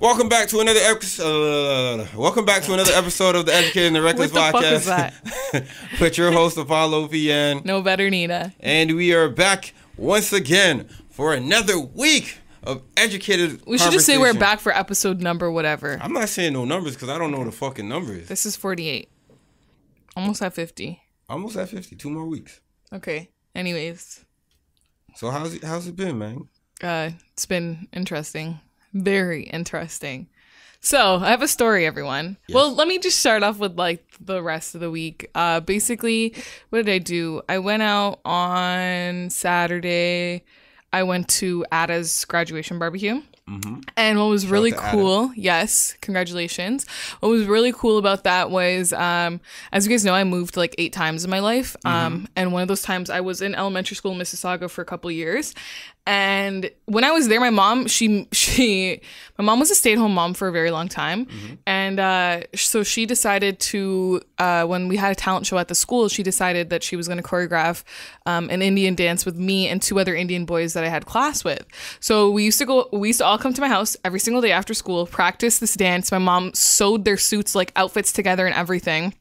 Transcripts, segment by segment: Welcome back to another episode. Welcome back to another episode of the Educated and the Reckless podcast with your host Apollo VN, nobetternina, and we are back once again for another week of educated. We should just say we're back for episode number whatever. I'm not saying no numbers because I don't know the fucking numbers. This is 48. Almost at 50. Almost at 50. 2 more weeks. Okay. Anyways. So how's it been, man? It's been interesting. Very interesting. So I have a story, everyone. Yes. Well, let me just start off with like the rest of the week. Basically, what did I do? I went out on Saturday. I went to Ada's graduation barbecue. Mm-hmm. And what was really cool, yes, congratulations. What was really cool about that was, as you guys know, I moved like 8 times in my life. Mm-hmm. And one of those times I was in elementary school in Mississauga for a couple years. And when I was there, my mom, my mom was a stay-at-home mom for a very long time. Mm-hmm. And so she decided to, when we had a talent show at the school, she decided that she was going to choreograph an Indian dance with me and 2 other Indian boys that I had class with. So we used to all come to my house every single day after school, practice this dance. My mom sewed their suits, like outfits together and everything.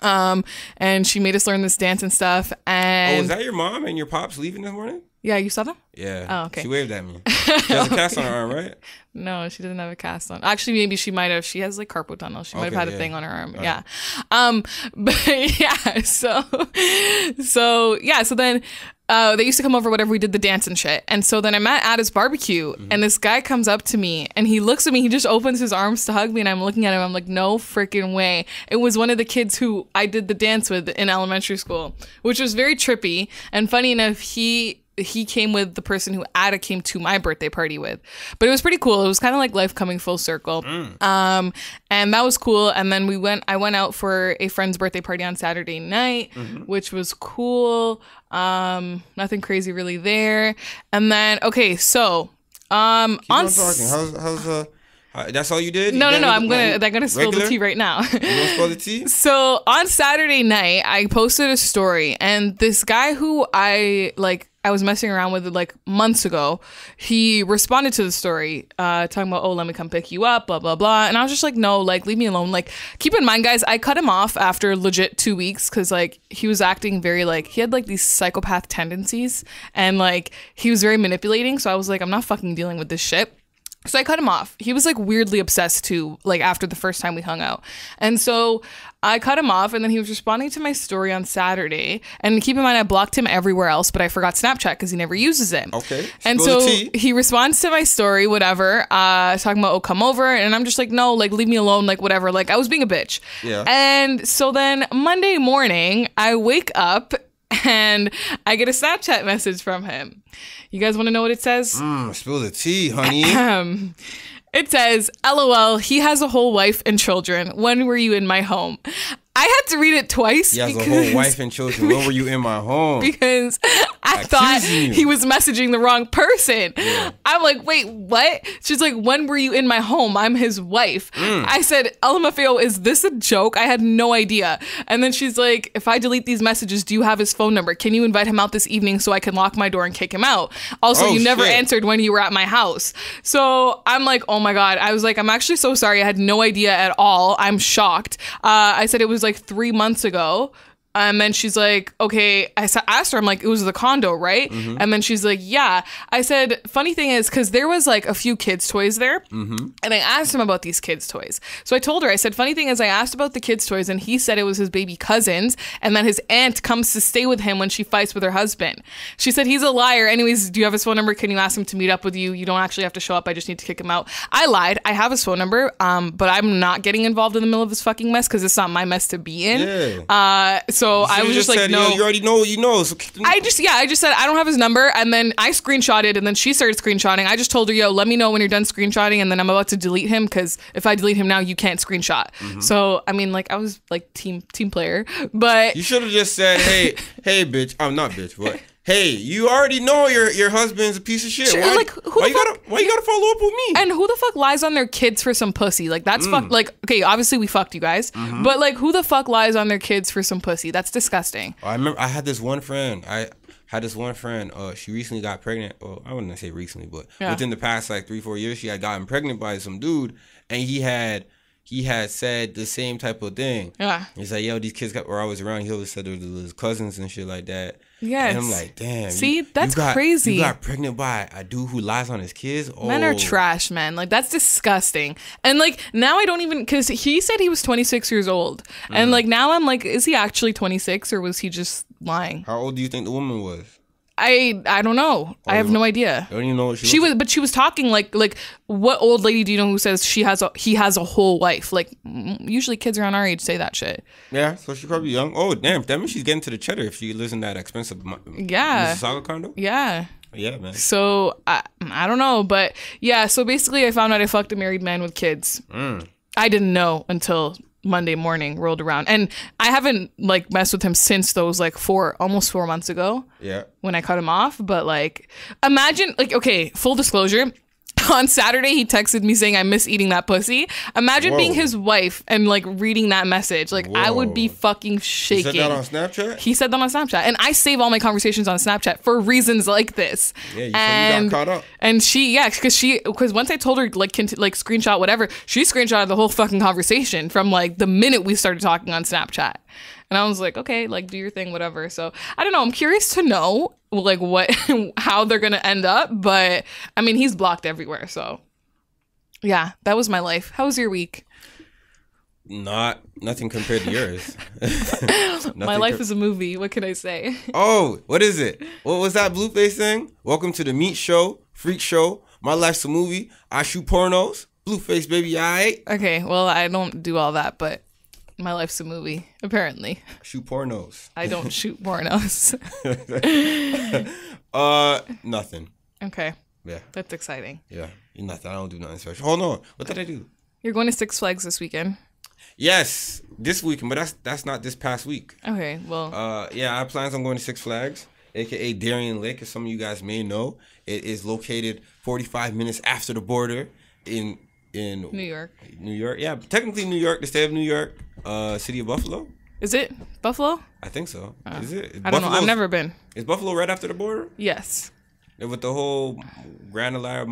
And she made us learn this dance and stuff. And oh, is that your mom and your pops leaving this morning? Yeah, you saw them? Yeah. Oh, okay. She waved at me. She has a cast on her arm, right? No, she doesn't have a cast on. Actually, maybe she might have. She has like carpal tunnel. She might have had a thing on her arm. All yeah. Right. But yeah, so then they used to come over whatever we did the dance and shit. And so then I'm at his barbecue, mm-hmm. and this guy comes up to me and he looks at me. He just opens his arms to hug me and I'm looking at him. I'm like, no freaking way. It was one of the kids who I did the dance with in elementary school, which was very trippy. And funny enough, he came with the person who Ada came to my birthday party with. But it was pretty cool. It was kind of like life coming full circle. Mm. And that was cool. And then I went out for a friend's birthday party on Saturday night, mm-hmm. which was cool. Nothing crazy really there. And then, okay, so Keep on talking. That's all you did? No. I'm gonna spill the tea right now. You gonna spill the tea? So on Saturday night, I posted a story, and this guy who I was messing around with like months ago, he responded to the story, talking about, oh, let me come pick you up, blah, blah, blah. And I was just like, no, like, leave me alone. Like, keep in mind, guys, I cut him off after legit 2 weeks because like he was acting very like, he had like these psychopath tendencies and like he was very manipulating. So I was like, I'm not fucking dealing with this shit. So I cut him off. He was like weirdly obsessed too, like after the first time we hung out. And so I cut him off, and then he was responding to my story on Saturday. And keep in mind, I blocked him everywhere else, but I forgot Snapchat because he never uses it. Okay. And so he responds to my story, whatever, talking about, oh, come over. And I'm just like, no, like, leave me alone, like, whatever. Like, I was being a bitch. Yeah. And so then Monday morning, I wake up and I get a Snapchat message from him. You guys want to know what it says? Spill the tea, honey. It says, LOL, he has a whole wife and children. When were you in my home? I had to read it twice. He has a whole wife and children. When were you in my home? Because I thought he was messaging the wrong person. Yeah. I'm like, wait, what? She's like, when were you in my home? I'm his wife. Mm. I said, LMFAO, is this a joke? I had no idea. And then she's like, if I delete these messages, do you have his phone number? Can you invite him out this evening so I can lock my door and kick him out? Also, you never answered when you were at my house. So I'm like, oh my God. I was like, I'm actually so sorry. I had no idea at all. I'm shocked. I said it was like 3 months ago. And then she's like, okay. I asked her, I'm like, it was the condo, right? Mm-hmm. And then she's like, yeah. I said, funny thing is, because there was like a few kids' toys there. Mm-hmm. And I asked him about these kids' toys. So I told her, I said, funny thing is, I asked about the kids' toys and he said it was his baby cousins and that his aunt comes to stay with him when she fights with her husband. She said, he's a liar. Anyways, do you have his phone number? Can you ask him to meet up with you? You don't actually have to show up. I just need to kick him out. I lied. I have his phone number, but I'm not getting involved in the middle of this fucking mess because it's not my mess to be in. Yeah. So I was just like, no. You already know what you know. So I just said, I don't have his number. And then I screenshotted and then she started screenshotting. I just told her, yo, let me know when you're done screenshotting. And then I'm about to delete him because if I delete him now, you can't screenshot. Mm-hmm. So, I mean, like I was like team player, but. You should have just said, hey, hey, bitch. I'm not bitch, but. Hey, you already know your husband's a piece of shit. Why, like, why you gotta follow up with me? And who the fuck lies on their kids for some pussy? Like, that's fuck. Like, okay, obviously we fucked you guys, mm-hmm. but like, who the fuck lies on their kids for some pussy? That's disgusting. I remember I had this one friend. I had this one friend. She recently got pregnant. Well, I wouldn't say recently, but within the past like 3-4 years, she had gotten pregnant by some dude, and he had said the same type of thing. Yeah. He's like, yo, these kids were always around. He always said they were his cousins and shit like that. Yes. And I'm like, damn. See, that's crazy. You got pregnant by a dude who lies on his kids? Oh. Men are trash, man. Like, that's disgusting. And, like, now I don't even... Because he said he was 26 years old. Mm. And, like, now I'm like, is he actually 26 or was he just lying? How old do you think the woman was? I don't know. I have no idea. I don't even know what she was. But she was talking like what old lady do you know who says he has a whole wife? Like, usually kids around our age say that shit. Yeah, so she's probably young. Oh damn, that means she's getting to the cheddar if she lives in that expensive Mississauga condo. Yeah. Yeah, man. So I don't know, but yeah. So basically, I found out I fucked a married man with kids. Mm. I didn't know until Monday morning rolled around, and I haven't like messed with him since those like almost 4 months ago. Yeah, when I cut him off. But like, imagine, like, okay, full disclosure, on Saturday he texted me saying I miss eating that pussy. Imagine being his wife and like reading that message. Like, I would be fucking shaking. He said that on Snapchat. He said that on Snapchat, and I save all my conversations on Snapchat for reasons like this. Yeah, you got caught up. And she, yeah, because once I told her like screenshot whatever, she screenshotted the whole fucking conversation from like the minute we started talking on Snapchat. And I was like, okay, like, do your thing, whatever. So I don't know. I'm curious to know like how they're gonna end up. But I mean, he's blocked everywhere. So yeah, that was my life. How was your week? Nothing compared to yours. My life is a movie. What can I say? Oh, what is it? What was that Blueface thing? Welcome to the Meat Show, Freak Show. My life's a movie. I shoot pornos. Blueface, baby, aight. Okay, well, I don't do all that, but. My life's a movie, apparently. Shoot pornos. I don't shoot pornos. Nothing. Okay. Yeah. That's exciting. Yeah. Nothing. I don't do nothing special. Hold on. What did I do? You're going to Six Flags this weekend. Yes, this weekend, but that's not this past week. Okay. Well. Yeah, I have plans on going to Six Flags, aka Darien Lake, as some of you guys may know. It is located 45 minutes after the border in New York. New York, yeah. Technically New York, the state of New York, city of Buffalo. Is it Buffalo? I think so. Is it? I don't know. I've never been. Is Buffalo right after the border? Yes. With the whole Galleria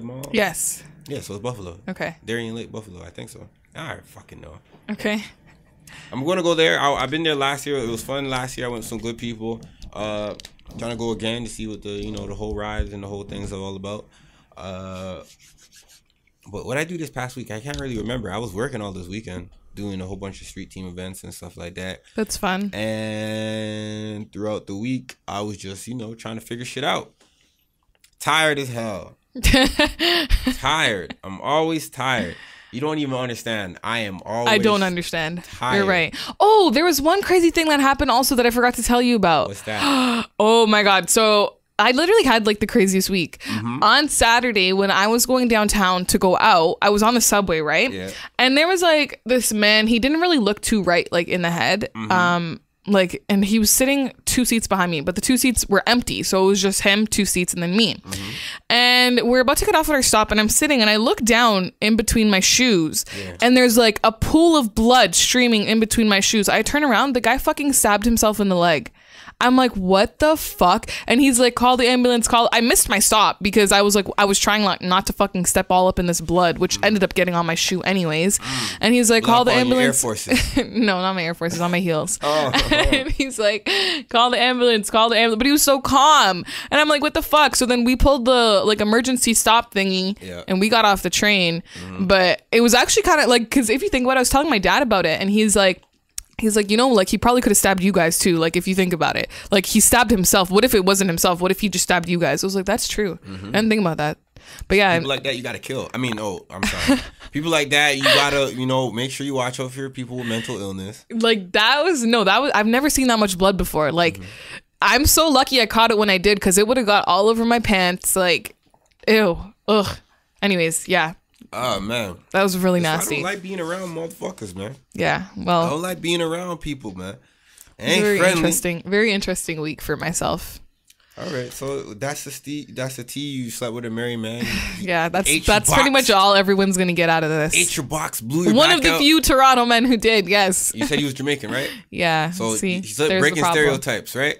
Mall? Yes. Yeah, so it's Buffalo. Okay. Darien Lake, Buffalo. I think so. I fucking know. Okay. I'm going to go there. I've been there last year. It was fun last year. I went with some good people. Trying to go again to see what the, you know, the whole rides and the whole things are all about. But what I do this past week, I can't really remember. I was working all this weekend, doing a whole bunch of street team events and stuff like that. That's fun. And throughout the week, I was just, you know, trying to figure shit out. Tired as hell. Tired. I'm always tired. You don't even understand. I am always tired. I don't understand. Tired. You're right. Oh, there was one crazy thing that happened also that I forgot to tell you about. What's that? Oh, my God. So... I literally had like the craziest week. Mm-hmm. On Saturday, when I was going downtown to go out, I was on the subway, right? Yeah. And there was like this man, he didn't really look too right, like in the head. Mm-hmm. Like, and he was sitting 2 seats behind me, but the 2 seats were empty. So it was just him, 2 seats, and then me. Mm-hmm. And we're about to get off at our stop, and I'm sitting, and I look down in between my shoes, yeah, and there's like a pool of blood streaming in between my shoes. I turn around, the guy fucking stabbed himself in the leg. I'm like, what the fuck? And he's like, call the ambulance, call. I missed my stop because I was like, I was trying like not to fucking step all up in this blood, which ended up getting on my shoe anyways. And he's like, call the ambulance. No, not my Air Forces, on my heels. Oh. And he's like, call the ambulance, call the ambulance. But he was so calm. And I'm like, what the fuck? So then we pulled the like emergency stop thingy, yeah, and we got off the train. Mm-hmm. But it was actually kind of like, because if you think about it, I was telling my dad about it, and he's like, you know, like, he probably could have stabbed you guys too. Like, if you think about it, like, he stabbed himself. What if it wasn't himself? What if he just stabbed you guys? I was like, that's true. Mm-hmm. I didn't think about that. But yeah, people like that, you gotta kill. I mean, oh, I'm sorry. People like that, you gotta, you know, make sure you watch out for your people with mental illness. Like, that was, I've never seen that much blood before. Like, mm-hmm. I'm so lucky I caught it when I did, because it would have got all over my pants. Like, ew, ugh. Anyways, yeah. Oh man, that was really nasty. I don't like being around motherfuckers, man. Yeah, well, I don't like being around people, man. Ain't very friendly. Interesting, very interesting week for myself. All right, so that's the tea. You slept with a married man. Yeah, that's pretty much all everyone's gonna get out of this. Ate your box, blew your one back of the out. Few Toronto men who did. Yes, you said he was Jamaican, right? Yeah. So see, breaking stereotypes, right?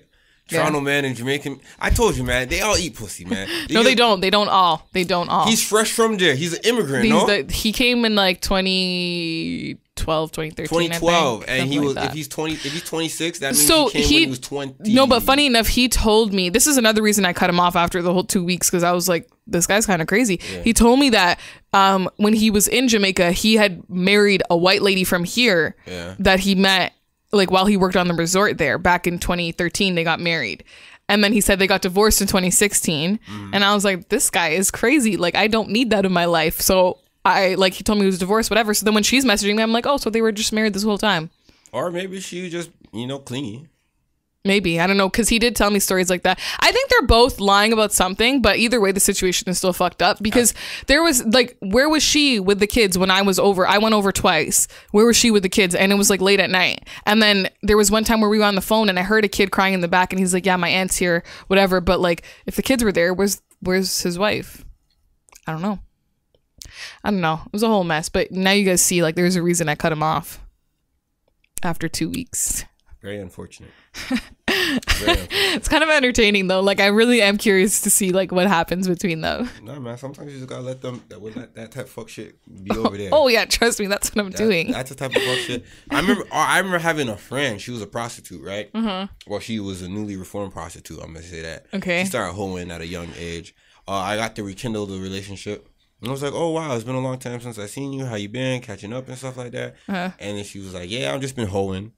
Toronto man and Jamaican. I told you, man, they all eat pussy, man. No, they don't. They don't all. They don't all. He's fresh from there. He's an immigrant, he came in like 2012, 2013, 2012, I think, and he was like if he's 26, that means so he came when he was 20. No, but funny enough, he told me, this is another reason I cut him off after the whole 2 weeks, because I was like, this guy's kind of crazy. Yeah. He told me that when he was in Jamaica, he had married a white lady from here that he met like while he worked on the resort there back in 2013. They got married, and then he said they got divorced in 2016. And I was like, this guy is crazy, like I don't need that in my life. So I like, he told me he was divorced, whatever. So then when she's messaging me, I'm like, oh, so they were just married this whole time. Or maybe she just, you know, clingy. Maybe, I don't know, because he did tell me stories like that. I think they're both lying about something, but either way, the situation is still fucked up, because there was, like, where was she with the kids when I was over? I went over twice. Where was she with the kids? And it was, like, late at night. And then there was one time where we were on the phone, and I heard a kid crying in the back, and he's like, yeah, my aunt's here, whatever. But, like, if the kids were there, where's his wife? I don't know. I don't know. It was a whole mess. But now you guys see, like, there's a reason I cut him off after 2 weeks. Very unfortunate. It's kind of entertaining though. Like I really am curious to see like what happens between them. No man, sometimes you just gotta let them. That type of fuck shit be over there. Oh yeah, trust me, that's what I'm doing. That's the type of fuck shit. I remember having a friend. She was a prostitute, right? Well, she was a newly reformed prostitute. I'm gonna say that. Okay. She started hoeing at a young age. I got to rekindle the relationship. And I was like, oh, wow, it's been a long time since I seen you. How you been? Catching up and stuff like that. And then she was like, yeah, I've just been hoeing.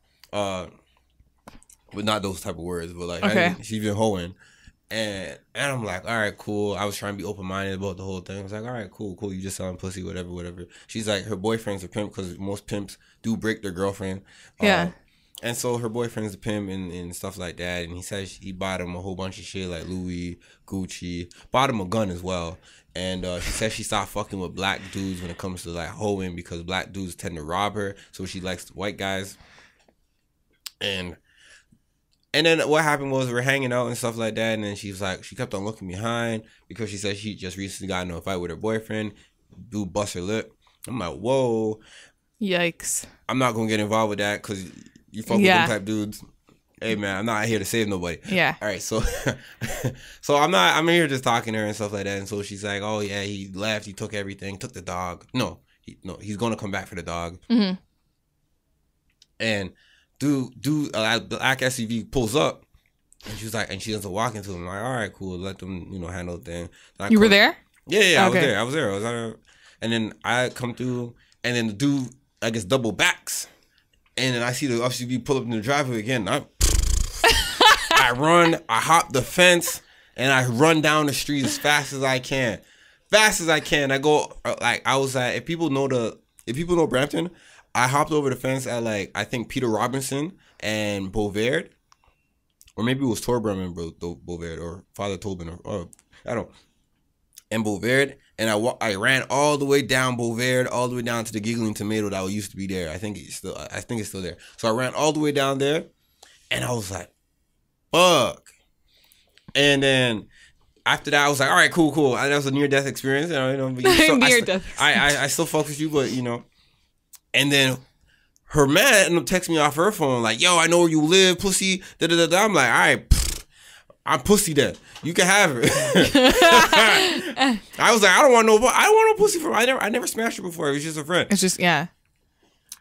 But not those type of words, but like, she's been hoeing. And I'm like, all right, cool. I was trying to be open-minded about the whole thing. I was like, all right, cool. You just selling pussy, whatever, whatever. She's like, her boyfriend's a pimp, because most pimps do break their girlfriend. And so her boyfriend's a pimp and stuff like that. And he says he bought him a whole bunch of shit, like Louis, Gucci. Bought him a gun as well. And she says she stopped fucking with black dudes when it comes to like hoeing, because black dudes tend to rob her. So she likes white guys. And then what happened was, we're hanging out and stuff like that. And then she's like, she kept on looking behind, because she said she just recently got into a fight with her boyfriend. Dude bust her lip. I'm like, whoa. Yikes. I'm not going to get involved with that, because you fuck with them type dudes. Hey, man, I'm not here to save nobody. Yeah. All right. So I'm here just talking to her and stuff like that. And so she's like, oh, yeah, he left. He took everything. Took the dog. No, he's going to come back for the dog. And dude, a black SUV pulls up, and she's like, and she doesn't walk into him. I'm like, all right, cool, let them, you know, handle the thing. You were there? Yeah, I was there. And then I come through, and then the dude, I guess, double backs, and then I see the SUV pull up in the driveway again. I hop the fence, and I run down the street as fast as I can. I go like, I was like, if people know Brampton. I hopped over the fence at, like, I think Peter Robinson and Boulevard. Or maybe it was Torbrum and Boulevard, or Father Tobin, or I don't know. And Boulevard. And I ran all the way down Boulevard, all the way down to the Giggling Tomato that used to be there. I think it's still there. So I ran all the way down there, and I was like, fuck. And then after that, I was like, all right, cool. That was a near-death experience. And, you know, I still fuck with you, but, you know. And then her man ended up texting me off her phone, like, yo, I know where you live, pussy, da-da-da-da. I'm like, all right, I'm pussy then. You can have her. I was like, I don't want no pussy from her. I never smashed her before. It was just a friend. It's just, yeah.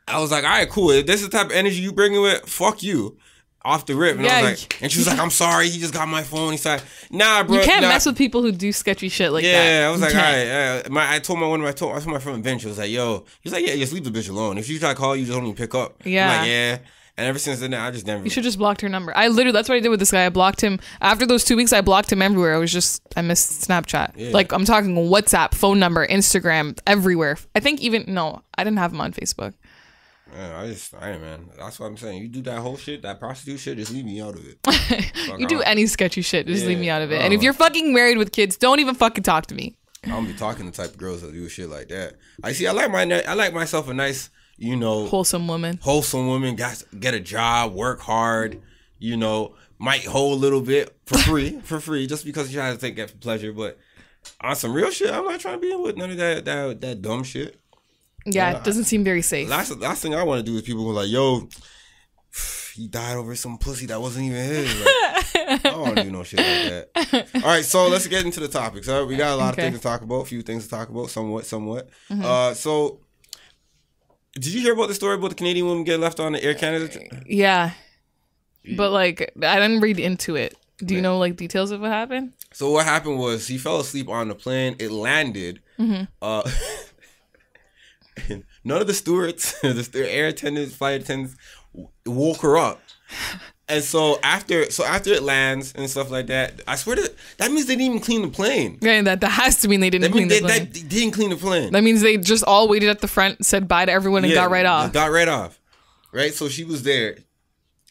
I was like, all right, cool. If this is the type of energy you bringing with, fuck you. Off the rip. And yeah, I was like, and she was like, I'm sorry, he just got my phone. He's like, nah, bro. You can't mess with people who do sketchy shit like that. Yeah, I was like, all right. I told my friend Vince, I was like, yo. He's like, yeah, just leave the bitch alone. If she try to call you, just don't even pick up. Yeah. I'm like, yeah. And ever since then, I just never. You should just blocked her number. I literally, that's what I did with this guy. I blocked him. After those 2 weeks, I blocked him everywhere. I missed Snapchat. Yeah. Like, I'm talking WhatsApp, phone number, Instagram, everywhere. I think even, no, I didn't have him on Facebook. Man, man. That's what I'm saying. You do that whole shit, that prostitute shit, just leave me out of it. You do any sketchy shit, just leave me out of it. And if you're fucking married with kids, don't even fucking talk to me. I don't be talking to type of girls that do shit like that. I like myself a nice, you know, wholesome woman. Get a job, work hard, you know, might hoe a little bit for free, just because you try to take that for pleasure. But on some real shit, I'm not trying to be with none of that dumb shit. Yeah, it doesn't seem very safe. Last thing I want to do is people who are like, yo, he died over some pussy that wasn't even his. Like, I don't do no shit like that. All right, so let's get into the topics. All right, we got a lot of things to talk about, a few things to talk about, somewhat. Mm-hmm. So did you hear about the story about the Canadian woman getting left on the Air Canada? Yeah. But, like, I didn't read into it. Do you know, like, details of what happened? So what happened was he fell asleep on the plane. It landed. Mm-hmm. None of the stewards, the air attendants, flight attendants, woke her up. And so after it lands and stuff like that, I swear that means they didn't even clean the plane. Right, that has to mean they didn't clean the plane. That, they didn't clean the plane. That means they just all waited at the front, said bye to everyone, and got right off. Got right off. Right? So she was there.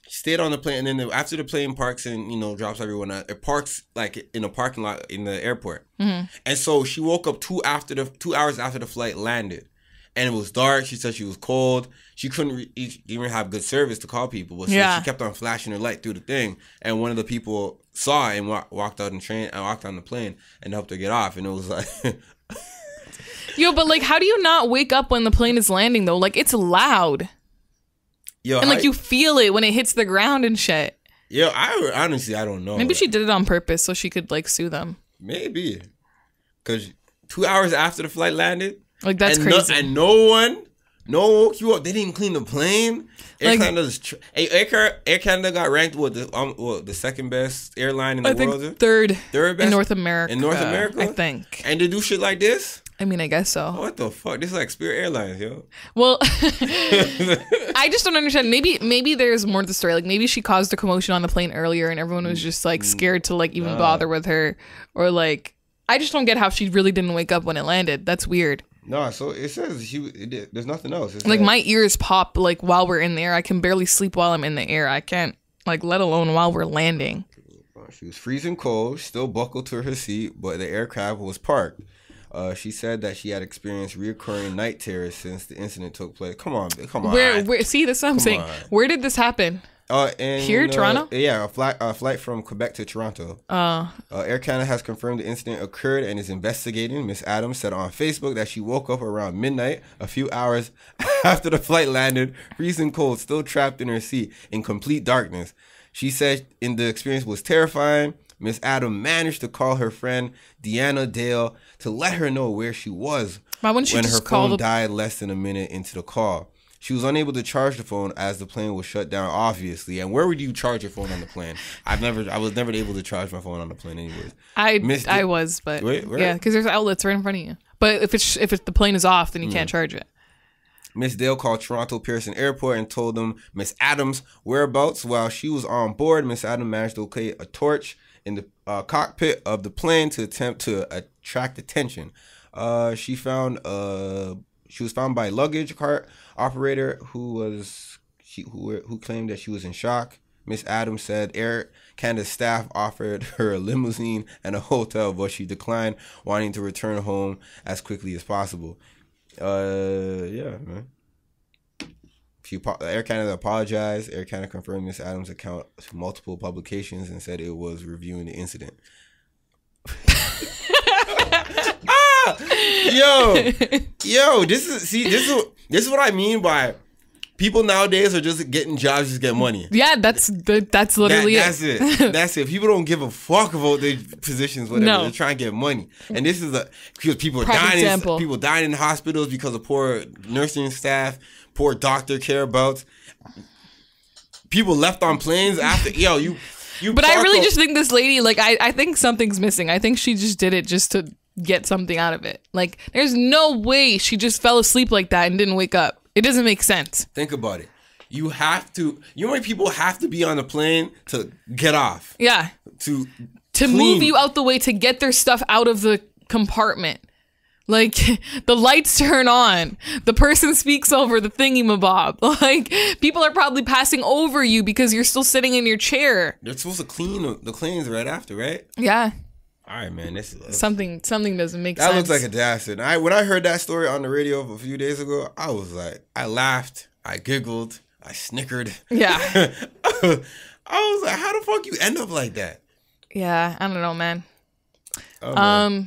She stayed on the plane, and then after the plane parks and, you know, drops everyone out, it parks like in a parking lot in the airport. Mm-hmm. And so she woke up 2 hours after the flight landed. And it was dark. She said she was cold. She couldn't even have good service to call people. But she kept on flashing her light through the thing. And one of the people saw it and walked out and walked on the plane and helped her get off. And it was like... Yo, but like, how do you not wake up when the plane is landing, though? Like, it's loud. Yo, and like, you feel it when it hits the ground and shit. Yo, honestly, I don't know. Maybe she did it on purpose so she could, like, sue them. Maybe. Because 2 hours after the flight landed... Like, that's crazy. And no one woke you up. They didn't clean the plane. Air Canada got ranked with the second best airline in the world. I think third best in North America. In North America, I think. And to do shit like this. I mean, I guess so. What the fuck? This is like Spirit Airlines, yo. Well, I just don't understand. Maybe there's more to the story. Like, maybe she caused a commotion on the plane earlier, and everyone was just like scared to like even bother with her, or like I just don't get how she really didn't wake up when it landed. That's weird. No, so it says there's nothing else. It's like, my ears pop, like, while we're in the air. I can barely sleep while I'm in the air. I can't, like, let alone while we're landing. She was freezing cold, still buckled to her seat, but the aircraft was parked. She said that she had experienced reoccurring night terrors since the incident took place. Come on. Where see, that's what I'm saying. Where did this happen? Here, Toronto? Yeah, a flight from Quebec to Toronto. Air Canada has confirmed the incident occurred and is investigating. Miss Adams said on Facebook that she woke up around midnight, a few hours after the flight landed, freezing cold, still trapped in her seat in complete darkness. She said the experience was terrifying. Miss Adams managed to call her friend Deanna Dale to let her know where she was when her phone died less than a minute into the call. She was unable to charge the phone as the plane was shut down, obviously. And where would you charge your phone on the plane? I was never able to charge my phone on the plane anyways. I was, but yeah, because there's outlets right in front of you. But if the plane is off, then you can't charge it. Miss Dale called Toronto Pearson Airport and told them Miss Adams' whereabouts. While she was on board, Miss Adams managed to locate a torch in the cockpit of the plane to attempt to attract attention. She was found by a luggage cart operator who claimed that she was in shock. Miss Adams said Air Canada staff offered her a limousine and a hotel, but she declined, wanting to return home as quickly as possible. Yeah, man. Air Canada apologized. Air Canada confirmed Miss Adams' account to multiple publications and said it was reviewing the incident. Yo, this is what I mean by people nowadays are just getting jobs just get money. Yeah, that's literally it. That's it. People don't give a fuck about their positions, whatever. No. They're trying to get money, and this is because people are dying. People dying in hospitals because of poor nursing staff, poor doctor careabouts. People left on planes after But I really just think this lady, like, I think something's missing. I think she just did it just to get something out of it. Like, there's no way she just fell asleep like that and didn't wake up. It doesn't make sense. Think about it. You know how many people have to be on a plane to get off? Yeah. To move you out the way, to get their stuff out of the compartment. Like, the lights turn on. The person speaks over the thingamabob. Like, people are probably passing over you because you're still sitting in your chair. They're supposed to clean the planes right after, right? Yeah. All right, man. This is something doesn't make sense. That looks like a disaster. When I heard that story on the radio a few days ago, I was like, I laughed, I giggled, I snickered. Yeah. I was like, how the fuck you end up like that? Yeah, I don't know, man.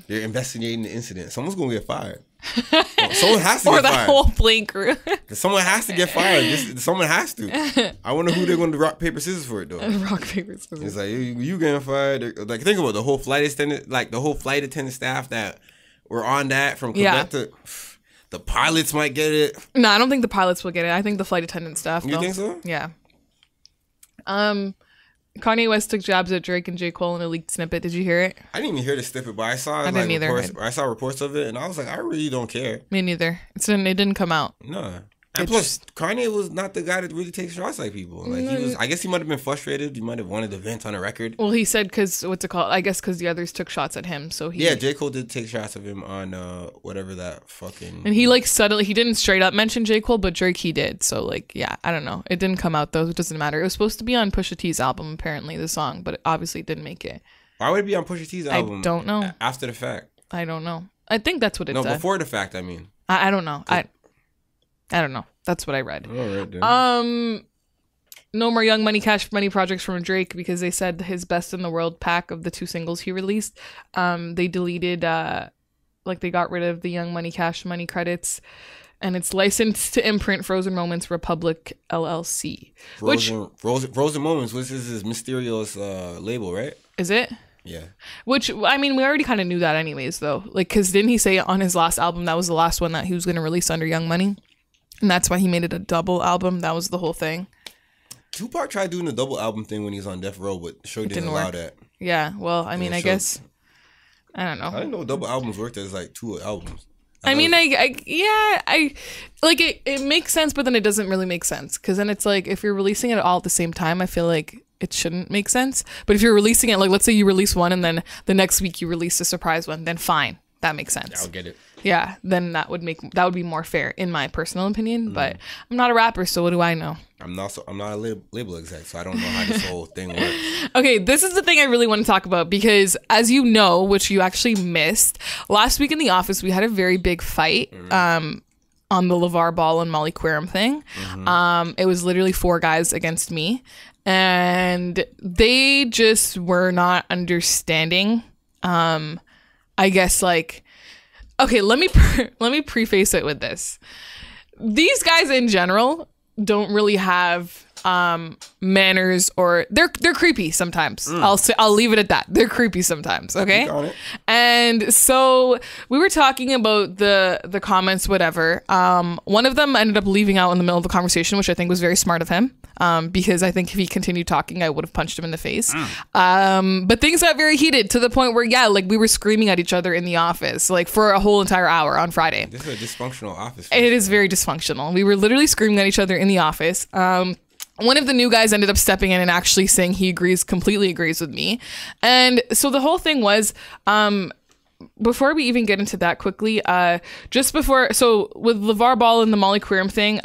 They're investigating the incident. Someone's gonna get fired. Well, someone has to get fired. Or the whole plane crew. Someone has to get fired. Someone has to. I wonder who they're going to rock, paper, scissors for it, though. Rock, paper, scissors. It's like, you getting fired. Like, think about the whole flight attendant, like the whole flight attendant staff that were on that from Quebec to... The pilots might get it. No, I don't think the pilots will get it. I think the flight attendant staff will. You think so? Yeah. Kanye West took jabs at Drake and J. Cole in a leaked snippet. Did you hear it? I didn't even hear the snippet, but I saw I saw reports of it, and I was like, I really don't care. Me neither. It didn't come out. No. And plus, Kanye was not the guy that really takes shots like people. Like he was, I guess he might have been frustrated. He might have wanted to vent on a record. Well, he said because I guess because the others took shots at him. So he J. Cole did take shots of him on whatever that fucking. And he like subtly, he didn't straight up mention J. Cole, but Drake he did. So like yeah, I don't know. It didn't come out though. It doesn't matter. It was supposed to be on Pusha T's album apparently, the song, but it obviously didn't make it. Why would it be on Pusha T's album? I don't know. After the fact. I don't know. I think that's what it. No, said. Before the fact. I mean. I don't know. I don't know. That's what I read. Right, no more Young Money Cash Money projects from Drake because they said his Best in the World pack of the 2 singles he released. They deleted, they got rid of the Young Money Cash Money credits, and it's licensed to imprint Frozen Moments Republic LLC. Frozen Moments, which is his mysterious label, right? Is it? Yeah. Which, I mean, we already kind of knew that anyways, though. Like, because didn't he say on his last album that was the last one that he was going to release under Young Money? And that's why he made it a double album. That was the whole thing. Tupac tried doing the double album thing when he was on Death Row, but Show didn't allow that. Yeah, well, I mean, I guess. I don't know. I didn't know double albums worked as like 2 albums. I mean, it makes sense, but then it doesn't really make sense. Because then it's like, if you're releasing it all at the same time, I feel like it shouldn't make sense. But if you're releasing it, like, let's say you release one and then the next week you release a surprise one, then fine. That makes sense. Yeah, I'll get it. Yeah, then that would be more fair in my personal opinion. But I'm not a rapper, so what do I know? I'm not a label exec, so I don't know how this whole thing works. Okay, this is the thing I really want to talk about because, as you know, which you actually missed, last week in the office we had a very big fight. On the LeVar Ball and Molly Qerim thing. It was literally 4 guys against me, and they just were not understanding. I guess like, okay, let me preface it with this. These guys in general don't really have manners, or they're creepy sometimes. I'll leave it at that. They're creepy sometimes, okay? Got it. And so we were talking about the comments, whatever. One of them ended up leaving out in the middle of the conversation, which I think was very smart of him, because I think if he continued talking, I would have punched him in the face. But things got very heated to the point where, yeah, like we were screaming at each other in the office, like for a whole entire hour on Friday. This is a dysfunctional office. It is very dysfunctional. We were literally screaming at each other in the office. One of the new guys ended up stepping in and actually saying he completely agrees with me. And so the whole thing was, before we even get into that quickly, so with LeVar Ball and the Molly Qerim thing,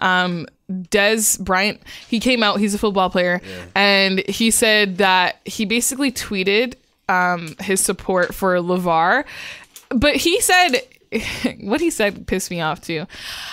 Dez Bryant, he came out, he's a football player, and he said that he basically tweeted his support for LeVar, but he said... what he said pissed me off too.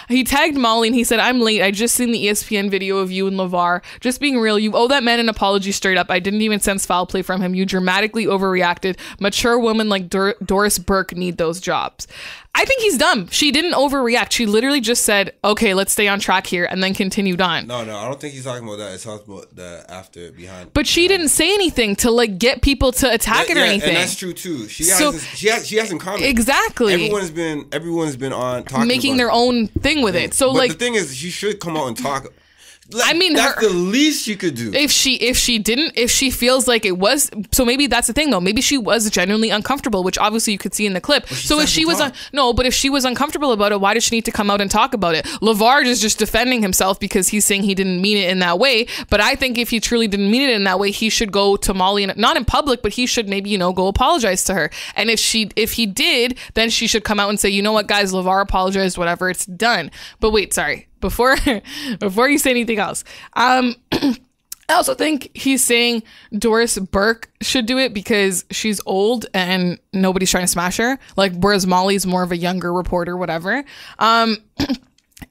He tagged Molly and he said, "I'm late. I just seen the ESPN video of you and LeVar. Just being real, you owe that man an apology straight up. I didn't even sense foul play from him. You dramatically overreacted. Mature women like Doris Burke need those jobs." I think he's dumb. She didn't overreact. She literally just said, "Okay, let's stay on track here," and then continued on. No, I don't think he's talking about that. It's talking about the after, behind. But she didn't say anything to like get people to attack it or anything. And that's true too. She hasn't commented. Exactly. Everyone's been on talking, making their own thing with it. So but like the thing is, she should come out and talk. Like, I mean, that's the least she could do. If she feels like it was, so maybe that's the thing though. Maybe she was genuinely uncomfortable, which obviously you could see in the clip. So if she was if she was uncomfortable about it, why did she need to come out and talk about it? LeVar is just defending himself because he's saying he didn't mean it in that way. But I think if he truly didn't mean it in that way, he should go to Molly, and not in public, but he should maybe go apologize to her. And if he did, then she should come out and say, "You know what, guys, LeVar apologized. Whatever, it's done." But wait, sorry. Before you say anything else, I also think he's saying Doris Burke should do it because she's old and nobody's trying to smash her. Like, whereas Molly's more of a younger reporter, whatever.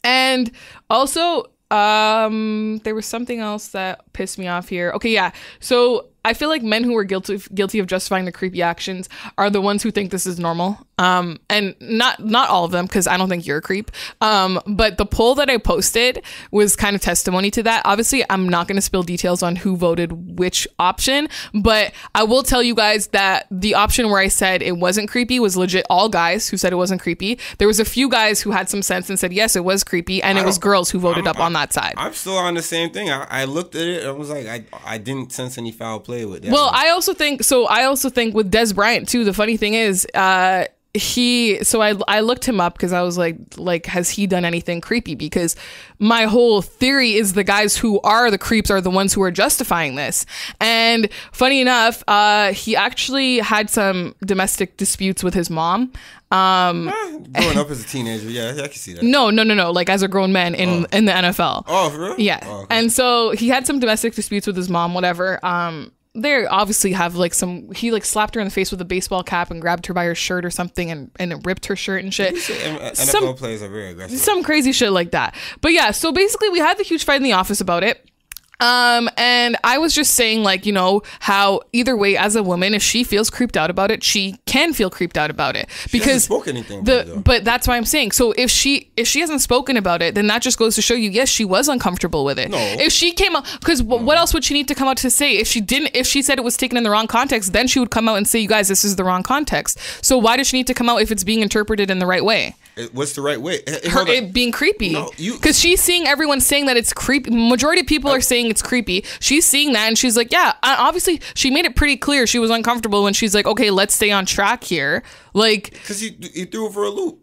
And also, there was something else that pissed me off here. Okay, yeah. So I feel like men who are guilty of justifying the creepy actions are the ones who think this is normal. And not all of them, because I don't think you're a creep. But the poll that I posted was kind of testimony to that. Obviously, I'm not going to spill details on who voted which option, but I will tell you guys that the option where I said it wasn't creepy was legit all guys who said it wasn't creepy. There was a few guys who had some sense and said, yes, it was creepy. And it was girls who voted up on that side. I'm still on the same thing. I looked at it and I was like, I didn't sense any foul play with that. Well, one. I also think with Des Bryant, too, the funny thing is, I looked him up because I was like, has he done anything creepy? Because my whole theory is the guys who are the creeps are the ones who are justifying this. And funny enough, he actually had some domestic disputes with his mom. Growing up as a teenager, yeah, I can see that. No. Like as a grown man in the NFL. Oh, for real? Yeah. Oh, okay. And so he had some domestic disputes with his mom, whatever. They obviously have like some. He like slapped her in the face with a baseball cap and grabbed her by her shirt or something, and it ripped her shirt and shit. NFL players are very aggressive. Some crazy shit like that. But yeah, so basically we had the huge fight in the office about it. And I was just saying, like, you know, how either way, as a woman, if she feels creeped out about it, she can feel creeped out about it because she hasn't spoken anything about it, though. But that's why I'm saying. So if she hasn't spoken about it, then that just goes to show you, yes, she was uncomfortable with it. No. If she came out, because what else would she need to come out to say? If she didn't, if she said it was taken in the wrong context, then she would come out and say, you guys, this is the wrong context. So why does she need to come out if it's being interpreted in the right way? What's the right way? It being creepy. No, because she's seeing everyone saying that it's creepy. Majority of people are saying it's creepy. She's seeing that and she's like, yeah, obviously she made it pretty clear she was uncomfortable when she's like, okay, let's stay on track here. Like, because he threw her for a loop.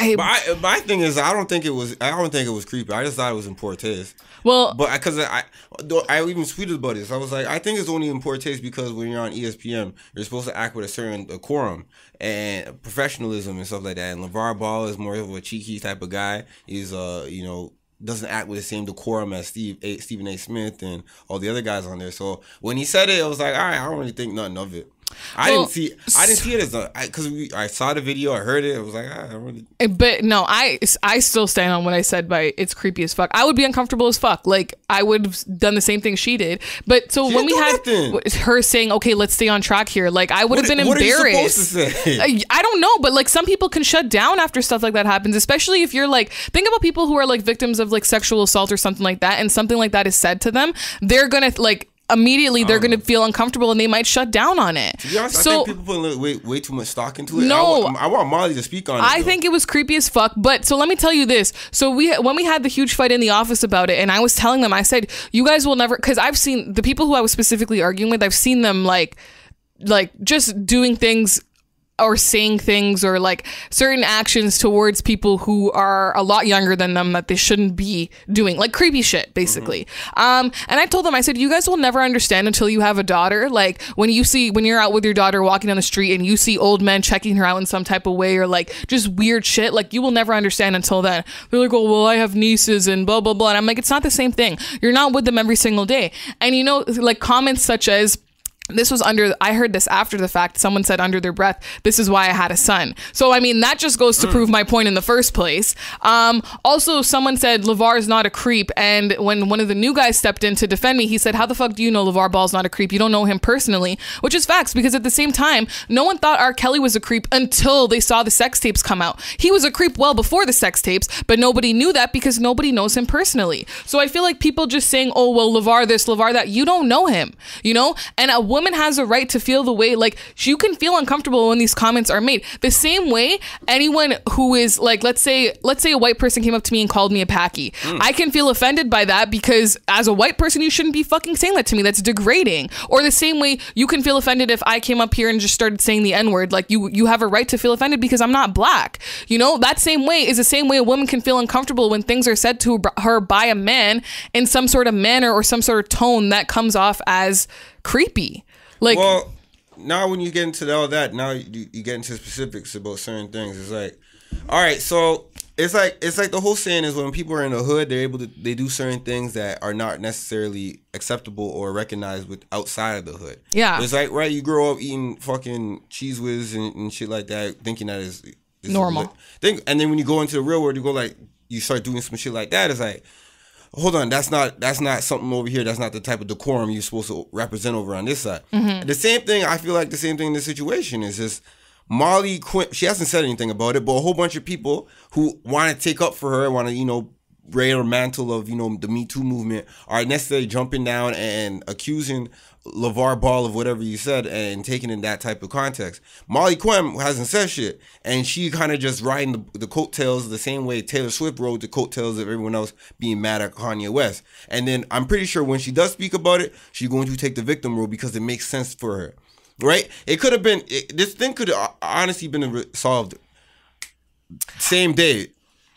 My thing is, I don't think it was creepy. I just thought it was in poor taste. Well, but because I even tweeted about this. I was like, I think it's only in poor taste because when you're on ESPN, you're supposed to act with a certain decorum and professionalism and stuff like that. And LeVar Ball is more of a cheeky type of guy. He's doesn't act with the same decorum as Stephen A. Smith and all the other guys on there. So when he said it, I was like, all right, I don't really think nothing of it. I didn't see it as a, because I saw the video, I heard it, I was like, I don't really. But no, I still stand on what I said by it's creepy as fuck. I would be uncomfortable as fuck. Like I would have done the same thing she did. But so when we had her saying, okay, let's stay on track here, like I would have been embarrassed. What are you supposed to say? I don't know, but like some people can shut down after stuff like that happens, especially if you're like, think about people who are like victims of like sexual assault or something like that, and something like that is said to them, they're gonna like. Immediately, they're going to feel uncomfortable and they might shut down on it. To be honest, so, I think people put way too much stock into it. No, I want Molly to speak on it. I think it was creepy as fuck. But so let me tell you this. So when we had the huge fight in the office about it, and I was telling them, I said, you guys will never, because I've seen the people who I was specifically arguing with, I've seen them like just doing things or saying things or like certain actions towards people who are a lot younger than them that they shouldn't be doing, like creepy shit basically. And I told them, I said, you guys will never understand until you have a daughter. Like when you're out with your daughter walking down the street and you see old men checking her out in some type of way or like just weird shit, like you will never understand until then. They're like, oh, well, I have nieces and blah, blah, blah. And I'm like, it's not the same thing. You're not with them every single day. And you know, like comments such as, this was under, I heard this after the fact, someone said under their breath, this is why I had a son. So, I mean, that just goes to prove my point in the first place. Also, someone said LeVar's not a creep. And when one of the new guys stepped in to defend me, he said, how the fuck do you know LeVar Ball's not a creep? You don't know him personally, which is facts, because at the same time, no one thought R. Kelly was a creep until they saw the sex tapes come out. He was a creep well before the sex tapes, but nobody knew that because nobody knows him personally. So I feel like people just saying, oh, well, LeVar this, LeVar that, you don't know him, you know? And a woman has a right to feel the way, like you can feel uncomfortable when these comments are made. The same way anyone who is like, let's say a white person came up to me and called me a packy. I can feel offended by that because as a white person, you shouldn't be fucking saying that to me. That's degrading. Or the same way you can feel offended if I came up here and just started saying the N-word. Like you have a right to feel offended because I'm not black. You know, that same way is the same way a woman can feel uncomfortable when things are said to her by a man in some sort of manner or some sort of tone that comes off as creepy. Like, well, now when you get into all that, now you get into specifics about certain things. It's like, all right, so it's like the whole saying is when people are in the hood, they do certain things that are not necessarily acceptable or recognized with outside of the hood. Yeah, it's like, right, you grow up eating fucking Cheez Whiz and shit like that, thinking that is normal. And then when you go into the real world, you start doing some shit like that. It's like, hold on, that's not something over here. That's not the type of decorum you're supposed to represent over on this side. Mm-hmm. The same thing, I feel like the same thing in this situation is just Molly Qerim, she hasn't said anything about it, but a whole bunch of people who want to take up for her, want to, you know, raise her mantle of, you know, the Me Too movement are necessarily jumping down and accusing LeVar Ball of whatever you said and taking in that type of context. Molly Qerim hasn't said shit, and she kind of just riding the coattails the same way Taylor Swift rode the coattails of everyone else being mad at Kanye West. And then I'm pretty sure when she does speak about it, she's going to take the victim role because it makes sense for her, right? It could have been, this thing could have honestly been solved same day.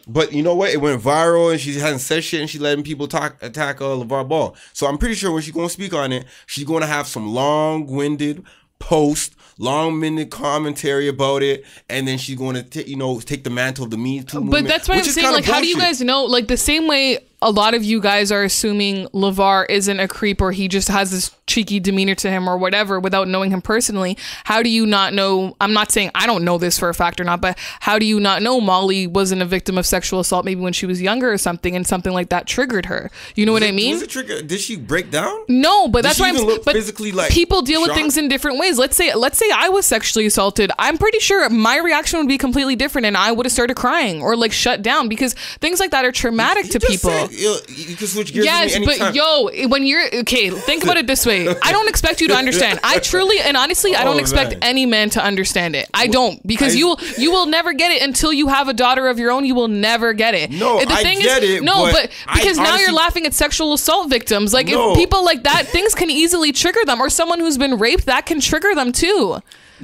But you know what? It went viral, and she hasn't said shit, and she's letting people attack LeVar Ball. So I'm pretty sure when she's going to speak on it, she's going to have some long-winded post, long-winded commentary about it, and then she's going to, you know, take the mantle of the Me Too movement. But that's what I'm saying. Like, how do you guys know? Like, the same way a lot of you guys are assuming LeVar isn't a creep or he just has this cheeky demeanor to him or whatever without knowing him personally. How do you not know? I'm not saying I don't know this for a fact or not, but how do you not know Molly wasn't a victim of sexual assault maybe when she was younger or something, and something like that triggered her? You know what I mean? Was it trigger? Did she break down? No, but that's why I'm physically, like, people deal with things in different ways. Let's say I was sexually assaulted. I'm pretty sure my reaction would be completely different, and I would have started crying or like shut down, because things like that are traumatic to people. You can switch gears. Yes, but yo, when you're okay, think about it this way. I don't expect you to understand. I truly and honestly, I don't expect any man to understand it. I don't, because you will never get it until you have a daughter of your own. You will never get it. No, the thing I get is, it. No, but because honestly, now you're laughing at sexual assault victims. Like, if people like that, things can easily trigger them, or someone who's been raped, that can trigger them too.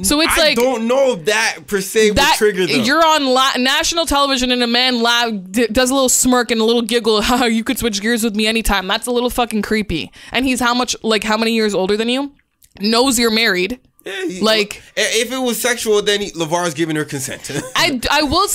So it's like, I don't know if that per se would trigger them. You're on national television and a man does a little smirk and a little giggle. You could switch gears with me anytime. That's a little fucking creepy. And he's how many years older than you? Knows you're married. Yeah, like, if it was sexual, then LeVar's giving her consent. I will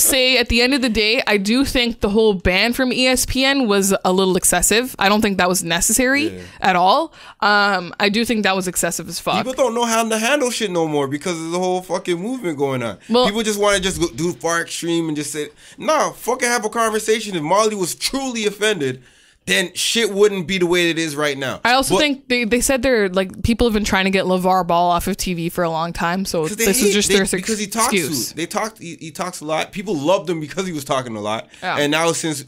say at the end of the day, I do think the whole ban from ESPN was a little excessive. I don't think that was necessary at all. I do think that was excessive as fuck. People don't know how to handle shit no more because of the whole fucking movement going on. Well, people just want to just go, do far extreme and just say, nah, fucking have a conversation. If Molly was truly offended, then shit wouldn't be the way it is right now. I also think they said they're like, people have been trying to get LeVar Ball off of TV for a long time, so this is just their excuse. Because he talks, he talks a lot. People loved him because he was talking a lot, and now since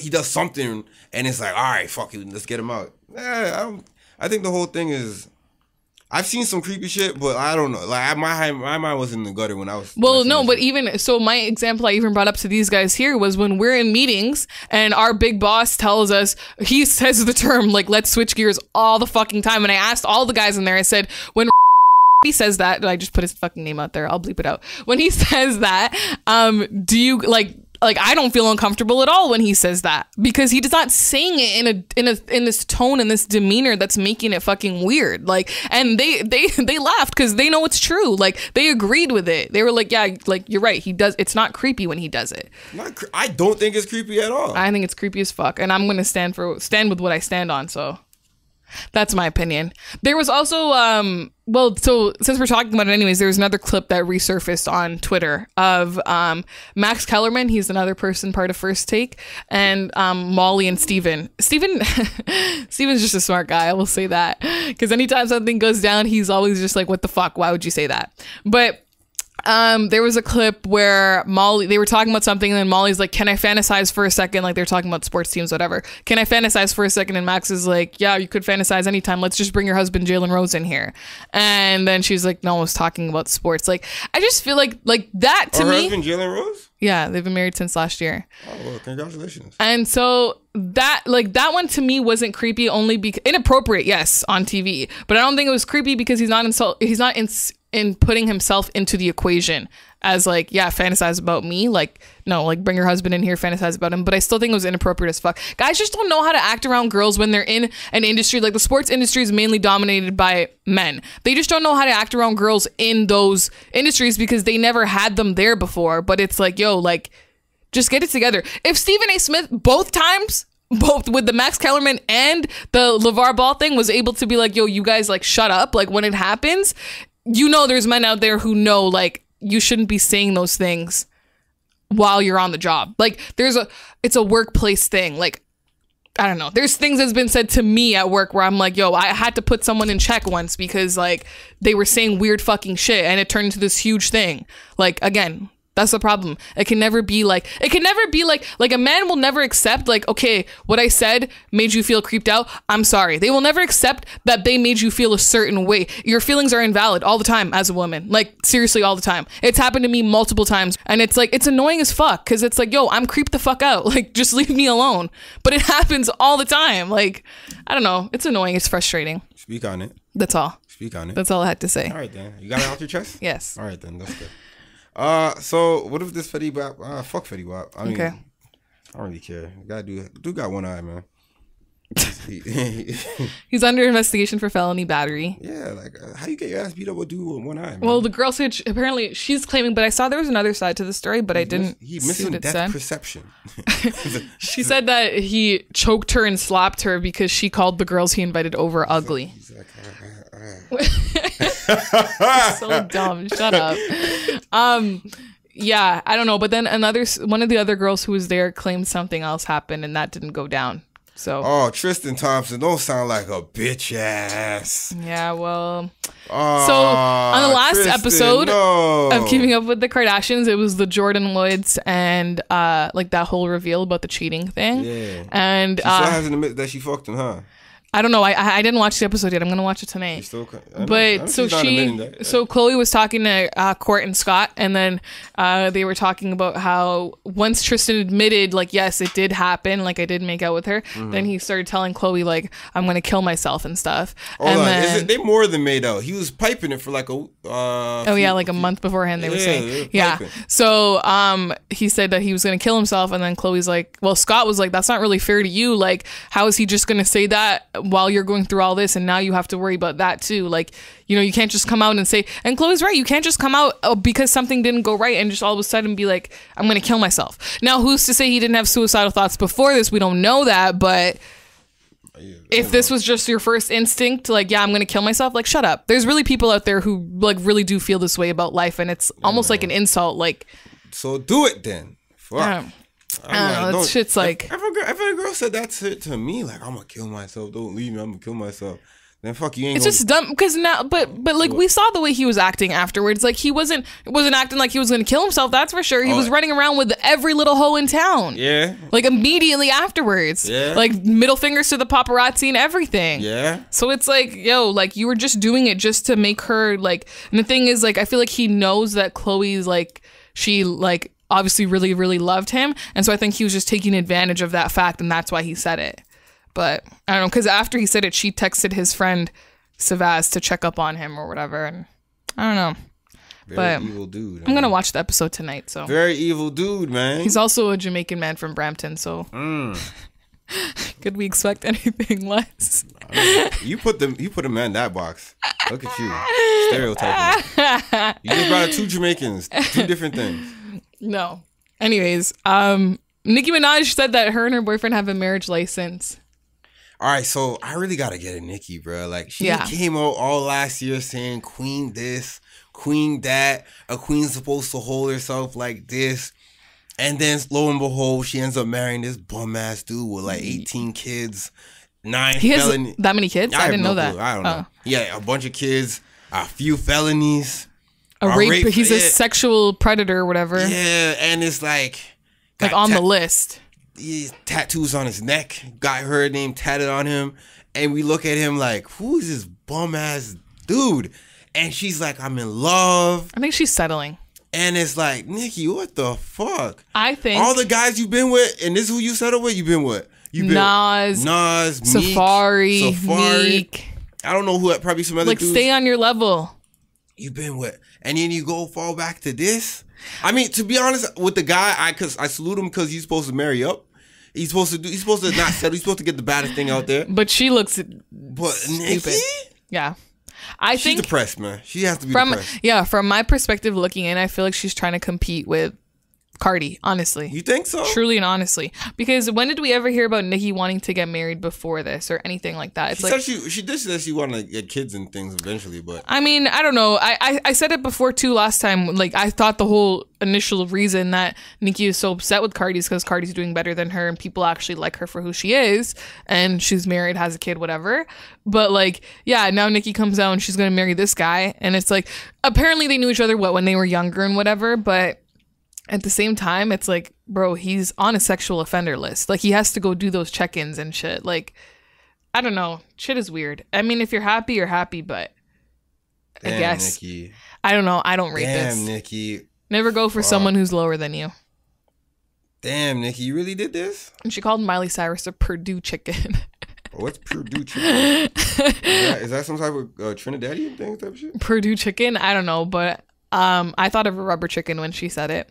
he does something, and it's like, all right, fuck it, let's get him out. I think the whole thing is, I've seen some creepy shit, but I don't know. Like, my mind was in the gutter when I was. Well, no, but even so, my example I even brought up to these guys here was when we're in meetings and our big boss tells us, he says the term like, let's switch gears all the fucking time. And I asked all the guys in there. I said, when he says that, and I just put his fucking name out there. I'll bleep it out. When he says that, do you like? Like, I don't feel uncomfortable at all when he says that, because he's not saying it in this tone and this demeanor that's making it fucking weird. Like, and they laughed because they know it's true. Like, they agreed with it. They were like, yeah, like, you're right. He does. It's not creepy when he does it. I don't think it's creepy at all. I think it's creepy as fuck, and I'm gonna stand with what I stand on. So that's my opinion. There was also well, so since we're talking about it anyways, there was another clip that resurfaced on Twitter of Max Kellerman. He's another person part of First Take, and Molly and Stephen. Stephen's just a smart guy, I will say that, because anytime something goes down, he's always just like, what the fuck, why would you say that? But there was a clip where they were talking about something, and then Molly's like, can I fantasize for a second? Like, they're talking about sports teams, whatever. Can I fantasize for a second? And Max is like, yeah, you could fantasize anytime. Let's just bring your husband, Jaylen Rose, in here. And then she's like, no, I was talking about sports. Like, I just feel like that to me. Her husband, Jaylen Rose? Yeah, they've been married since last year. Oh, well, congratulations. And so that one to me wasn't creepy, only because inappropriate, yes, on TV. But I don't think it was creepy because he's not putting himself into the equation as like, yeah, fantasize about me. Like, no, like, bring your husband in here, fantasize about him. But I still think it was inappropriate as fuck. Guys just don't know how to act around girls when they're in an industry. Like, the sports industry is mainly dominated by men. They just don't know how to act around girls in those industries because they never had them there before. But it's like, yo, like, just get it together. If Stephen A. Smith both times, both with the Max Kellerman and the LeVar Ball thing, was able to be like, yo, you guys, like, shut up. Like, when it happens, you know, there's men out there who know, like, you shouldn't be saying those things while you're on the job. Like, there's a, it's a workplace thing. Like, I don't know. There's things that's been said to me at work where I'm like, yo, I had to put someone in check once because like they were saying weird fucking shit and it turned into this huge thing. Like, again, that's the problem. It can never be like, it can never be like a man will never accept like, okay, what I said made you feel creeped out. I'm sorry. They will never accept that they made you feel a certain way. Your feelings are invalid all the time as a woman. Like, seriously, all the time. It's happened to me multiple times. And it's like, it's annoying as fuck. Cause it's like, yo, I'm creeped the fuck out. Like, just leave me alone. But it happens all the time. Like, I don't know. It's annoying. It's frustrating. Speak on it. That's all. Speak on it. That's all I had to say. All right, then. You got it off your chest? Yes. All right, then. That's good. So what if this Fetty Wap? Fuck Fetty Wap. I mean, okay. I don't really care. Gotta do got one eye, man. He's under investigation for felony battery. Yeah, like how you get your ass beat up with dude with one eye? Man? Well, the girl said apparently she's claiming, but I saw there was another side to the story, but I didn't see what it said. She said that he choked her and slapped her because she called the girls he invited over ugly. He's like, so dumb. Shut up. Yeah, I don't know. But then one of the other girls who was there claimed something else happened, and that didn't go down. So. Oh, Tristan Thompson, don't sound like a bitch ass. Yeah, well. Oh, so on the last episode of Keeping Up with the Kardashians, it was the Jordan Lloyds and like that whole reveal about the cheating thing. Yeah. And she still hasn't admitted that she fucked him, huh? I don't know. I didn't watch the episode yet. I'm gonna watch it tonight. Still, so Khloe was talking to Court and Scott, and then they were talking about how once Tristan admitted, like, yes, it did happen, like I did make out with her. Mm-hmm. Then he started telling Khloe like, I'm gonna kill myself and stuff. Oh, and then, they more than made out. He was piping it for like a like a month beforehand. They were saying they were piping. So he said that he was gonna kill himself, and then Khloe's like, well, Scott was like, that's not really fair to you. Like, how is he just gonna say that while you're going through all this, and now you have to worry about that too? Like, you know, you can't just come out and say, and Khloe's right, you can't just come out because something didn't go right and just all of a sudden be like, I'm gonna kill myself. Now, who's to say he didn't have suicidal thoughts before this? We don't know that, but if this was just your first instinct, like, yeah, I'm gonna kill myself, like, shut up. There's really people out there who like really do feel this way about life, and it's almost like an insult. Like, so do it then. Fuck. Yeah. I don't know, that shit's like... If a girl said that to me, like, I'm gonna kill myself, don't leave me, I'm gonna kill myself, then fuck you, it's just dumb, because now, but like, we saw the way he was acting afterwards. Like, he wasn't acting like he was gonna kill himself, that's for sure. He was running around with every little hoe in town. Yeah. Like, immediately afterwards. Yeah. Like, middle fingers to the paparazzi and everything. Yeah. So it's like, yo, like, you were just doing it just to make her, like... And the thing is, like, I feel like he knows that Khloe's, like, she, like... obviously really, really loved him. And so I think he was just taking advantage of that fact, and that's why he said it. But I don't know, because after he said it, she texted his friend Savaz to check up on him or whatever. And I don't know. Very evil dude. I'm going to watch the episode tonight. So very evil dude, man. He's also a Jamaican man from Brampton, so... Could we expect anything less? I mean, you put a man in that box. Look at you. Stereotyping. You just brought two Jamaicans. Two different things. No. Anyways, Nicki Minaj said that her and her boyfriend have a marriage license. All right, so I really got to get at Nicki, bro. Like, she came out all last year saying queen this, queen that, a queen's supposed to hold herself like this. And then, lo and behold, she ends up marrying this bum-ass dude with, like, 18 kids, 9 felonies. He has that many kids? I didn't know that. I don't know. Yeah, a bunch of kids, a few felonies. A rape, he's a sexual predator or whatever. Yeah, and it's like on the list. He's tattoos on his neck. Got her name tatted on him. And we look at him like, who is this bum ass dude? And she's like, I'm in love. I think she's settling. And it's like, Nicki, what the fuck? I think all the guys you've been with, and this is who you settled with, you've been with. You've been Nas, Safari, Meek. I don't know who, probably some other dudes. Like, stay on your level. You've been with, and then you go fall back to this. I mean, to be honest with the guy, I salute him because he's supposed to marry up. He's supposed to do. He's supposed to not settle. He's supposed to get the baddest thing out there. But she looks stupid. Nicki? Yeah, I think she's depressed, man. She has to be depressed. Yeah, from my perspective looking in, I feel like she's trying to compete with Cardi, honestly. You think so? Truly and honestly. Because when did we ever hear about Nicki wanting to get married before this or anything like that? It's she, like, said she did say she wanted to get kids and things eventually, but... I mean, I don't know. I said it before, too, last time. Like, I thought the whole initial reason that Nicki is so upset with Cardi is because Cardi's doing better than her and people actually like her for who she is. And she's married, has a kid, whatever. But, like, yeah, now Nicki comes out and she's going to marry this guy. And it's like, apparently they knew each other, what, when they were younger and whatever, but... At the same time, it's like, bro, he's on a sexual offender list. Like, he has to go do those check-ins and shit. Like, I don't know. Shit is weird. I mean, if you're happy, you're happy, but damn, I guess. Nicki. I don't know. I don't rate this. Damn, Nicki. Never go for someone who's lower than you. Damn, Nicki, you really did this? And she called Miley Cyrus a Purdue chicken. What's Purdue chicken? Is that some type of Trinidadian thing type of shit? Purdue chicken? I don't know, but I thought of a rubber chicken when she said it.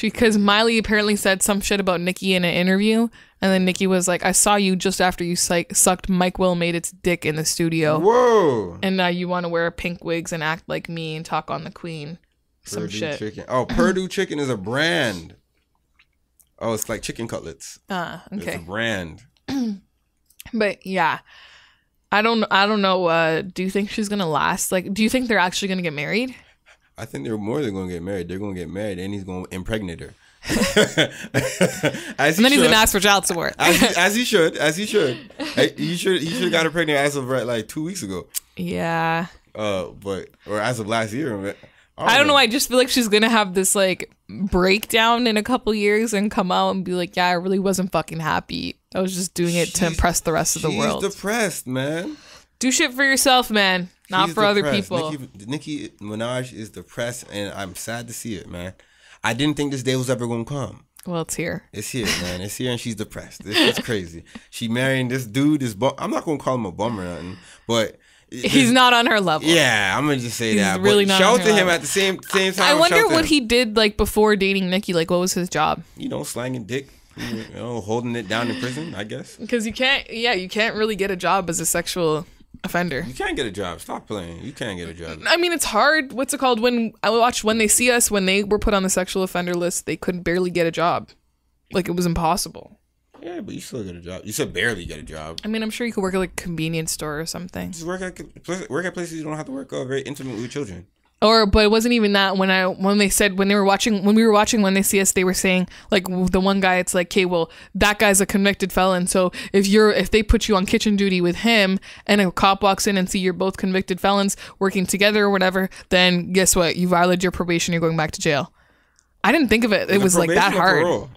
Because Miley apparently said some shit about Nicki in an interview, and then Nicki was like, I saw you just after you sucked Mike Will made its dick in the studio. Whoa. And now you want to wear pink wigs and act like me and talk on the queen. Some Purdue shit. Chicken. Oh, Purdue Chicken is a brand. Oh, it's like chicken cutlets. Okay. It's a brand. But yeah, I don't know. Do you think she's going to last? Like, do you think they're actually going to get married? I think they're more than going to get married. They're going to get married, and he's going to impregnate her. And then he's going to ask for child support. As he should have got her pregnant as of like 2 weeks ago. Yeah. Or as of last year. I don't know. I just feel like she's going to have this like breakdown in a couple years and come out and be like, yeah, I really wasn't fucking happy. I was just doing it to impress the rest of the world. She's depressed, man. Do shit for yourself, man. Not for other people. Nicki Minaj is depressed, and I'm sad to see it, man. I didn't think this day was ever going to come. Well, it's here. It's here, man. It's here, and she's depressed. It's crazy. She marrying this dude. I'm not going to call him a bum or nothing, but... He's not on her level. Yeah, I'm going to just say that. Really not on her level. Shout to him at the same time. I wonder what he did like before dating Nicki. Like, what was his job? You know, slanging dick. You know, holding it down in prison, I guess. Because you can't really get a job as a sexual... offender. You can't get a job. Stop playing. You can't get a job. I mean, it's hard. What's it called? When I watched When They See Us, when they were put on the sexual offender list, they couldn't barely get a job. Like, it was impossible. Yeah, but you still get a job. You said barely get a job. I mean, I'm sure you could work at like a convenience store or something. Just work at places you don't have to work very intimately with children. But it wasn't even that. When we were watching When They See Us, they were saying like the one guy, it's like, okay, well, that guy's a convicted felon, so if they put you on kitchen duty with him and a cop walks in and see you're both convicted felons working together or whatever, then guess what? You violated your probation. You're going back to jail. I didn't think of it. It was like that hard.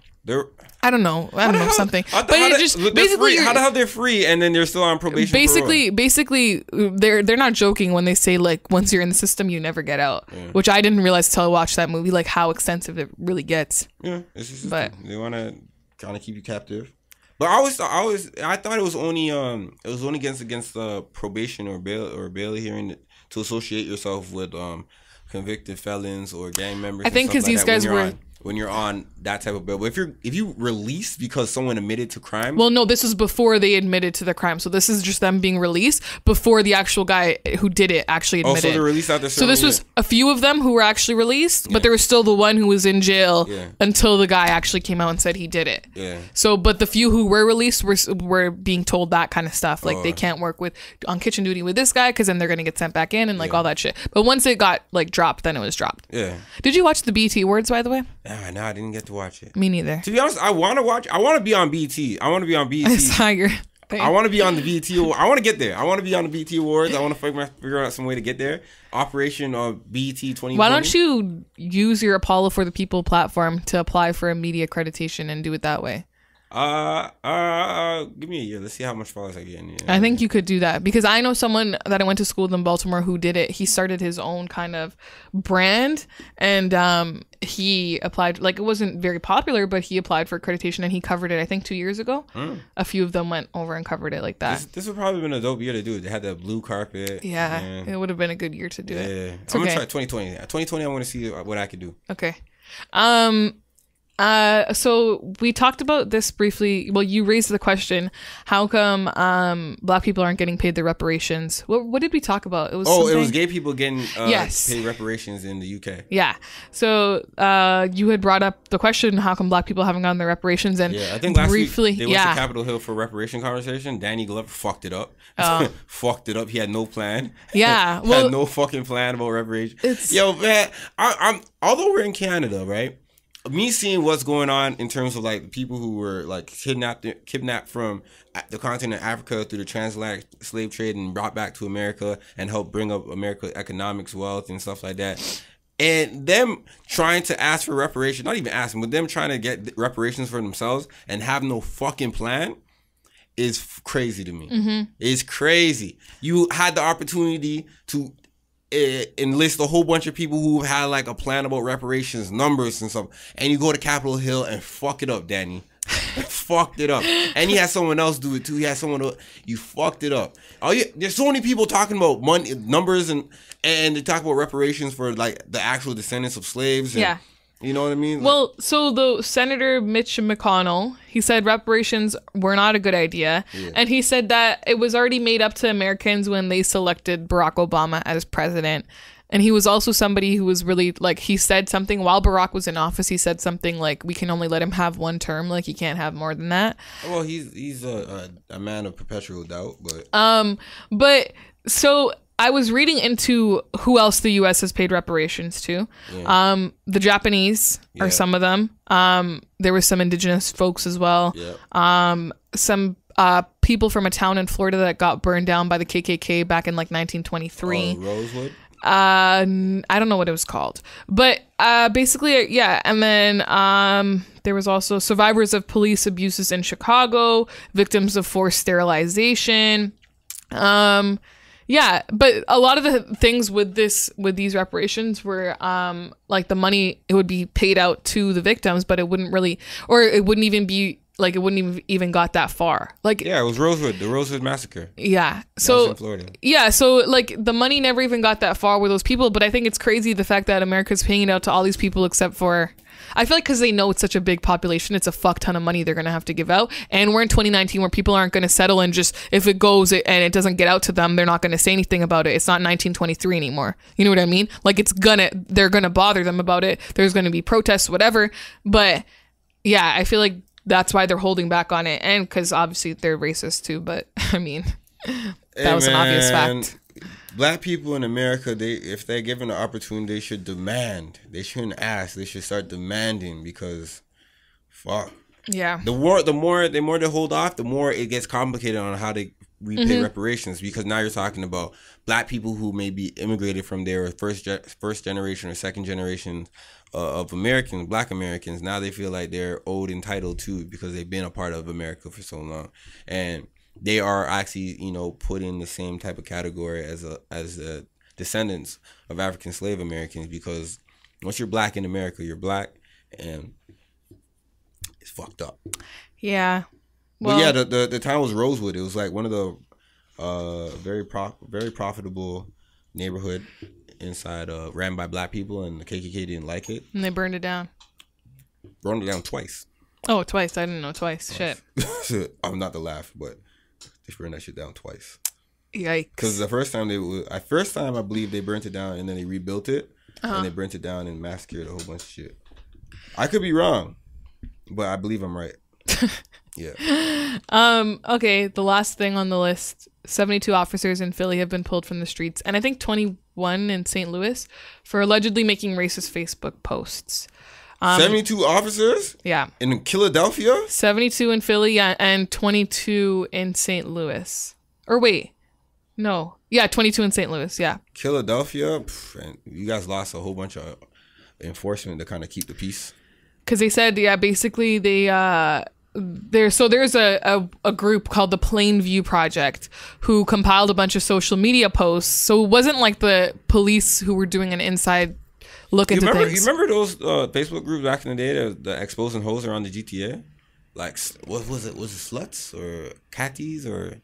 I don't know something. But it just basically, how the hell they're free and then they're still on probation? Basically, they're not joking when they say like once you're in the system, you never get out. Yeah. Which I didn't realize till I watched that movie, like how extensive it really gets. Yeah, it's just, but they want to kind of keep you captive. But I thought it was only against probation or bail hearing to associate yourself with convicted felons or gang members. I think because these guys were. When you're on that type of bill. But if you release because someone admitted to crime. Well, no, this was before they admitted to the crime. So this is just them being released before the actual guy who did it actually admitted. Oh, so they're released after. So this was a few of them who were actually released, yeah. But there was still the one who was in jail, yeah, until the guy actually came out and said he did it. Yeah. So, but the few who were released were being told that kind of stuff. Like, they can't work on kitchen duty with this guy because then they're going to get sent back in and like all that shit. But once it got like dropped, then it was dropped. Yeah. Did you watch the BT Awards, by the way? No, I didn't get to watch it. Me neither. To be honest, I want to be on BT. I want to be on BT. I saw your thing. I want to be on the BT. I want to get there. I want to be on the BT Awards. I want to figure out some way to get there. Operation BT 2020. Why don't you use your Apollo for the People platform to apply for a media accreditation and do it that way? Give me a year. Let's see how much followers I get in. I think you could do that because I know someone that I went to school with in Baltimore who did it. He started his own kind of brand and he applied. Like, it wasn't very popular, but he applied for accreditation and he covered it. I think 2 years ago. A few of them went over and covered it like that. This would probably have been a dope year to do it. They had that blue carpet. Yeah, man. It would have been a good year to do it. Yeah, I'm gonna try 2020. I want to see what I could do. Okay. So we talked about this briefly. Well, you raised the question, how come black people aren't getting paid their reparations? What did we talk about? It was it was gay people getting paid reparations in the UK. Yeah. So you had brought up the question, how come black people haven't gotten their reparations? And yeah, I think last week they went to Capitol Hill for a reparation conversation. Danny Glover fucked it up. Fucked it up. He had no plan. Yeah. Well, had no fucking plan about reparations. It's, yo, man, I'm although we're in Canada, right? Me seeing what's going on in terms of like people who were like kidnapped from the continent of Africa through the transatlantic slave trade and brought back to America and helped bring up America's economics, wealth, and stuff like that. And them trying to ask for reparations, not even asking, but them trying to get reparations for themselves and have no fucking plan is crazy to me. Mm-hmm. It's crazy. You had the opportunity to enlist a whole bunch of people who had like a plan about reparations, numbers and stuff, and you go to Capitol Hill and fuck it up, Danny. Fucked it up. And you had someone else do it too. You had someone else, you fucked it up. Oh yeah, there's so many people talking about money, numbers, and they talk about reparations for like the actual descendants of slaves. And, yeah. You know what I mean? Well, so the Senator Mitch McConnell, he said reparations were not a good idea. Yeah. And he said that it was already made up to Americans when they selected Barack Obama as president. And he was also somebody who was really like, he said something while Barack was in office. He said something like, we can only let him have one term. Like he can't have more than that. Well, he's a man of perpetual doubt, but. So I was reading into who else the U.S. has paid reparations to. Yeah. The Japanese are some of them. There were some indigenous folks as well. Yeah. Some people from a town in Florida that got burned down by the KKK back in like 1923. Rosewood? I don't know what it was called. But basically, yeah. And then there was also survivors of police abuses in Chicago, victims of forced sterilization. Yeah, but a lot of the things with these reparations were like the money, it would be paid out to the victims, but it wouldn't really, or it wouldn't even be like, it wouldn't even got that far. Like yeah, it was Rosewood, the Rosewood massacre. Yeah, so in Florida. Yeah, so like the money never even got that far with those people. But I think it's crazy the fact that America's paying it out to all these people except for. I feel like because they know it's such a big population, it's a fuck ton of money they're going to have to give out. And we're in 2019 where people aren't going to settle and just, if it goes and it doesn't get out to them, they're not going to say anything about it. It's not 1923 anymore. You know what I mean? Like it's gonna, they're going to bother them about it. There's going to be protests, whatever. But yeah, I feel like that's why they're holding back on it. And because obviously they're racist too. But I mean, that was an obvious fact. Black people in America, if they're given the opportunity, they should demand. They shouldn't ask. They should start demanding because, fuck. Yeah. The more they hold off, the more it gets complicated on how they repay reparations, because now you're talking about black people who maybe immigrated from their first generation or second generation of Americans, black Americans. Now they feel like they're owed, entitled to, because they've been a part of America for so long. And they are actually, you know, put in the same type of category as the descendants of African slave Americans, because once you're black in America, you're black, and it's fucked up. Yeah. Well, but yeah, the town was Rosewood. It was like one of the very profitable neighborhood inside, ran by black people, and the KKK didn't like it. And they burned it down. Burned it down twice. Oh, twice. I didn't know twice. Shit. I'm not the laugh, but. They burned that shit down twice. Yikes! Because the first time I believe they burnt it down, and then they rebuilt it, and they burnt it down and massacred a whole bunch of shit. I could be wrong, but I believe I'm right. Yeah. Okay. The last thing on the list: 72 officers in Philly have been pulled from the streets, and I think 21 in St. Louis for allegedly making racist Facebook posts. 72 officers? Yeah. In Philadelphia? 72 in Philly, yeah, and 22 in St. Louis. Or wait. No. Yeah, 22 in St. Louis, yeah. Philadelphia? Pff, and you guys lost a whole bunch of enforcement to kind of keep the peace. Because they said, yeah, basically they... there's a group called the Plainview Project who compiled a bunch of social media posts. So it wasn't like the police who were doing an inside... You remember those Facebook groups back in the day, the exposing hoes around the GTA? Like, what was it? Was it Sluts or Catties or...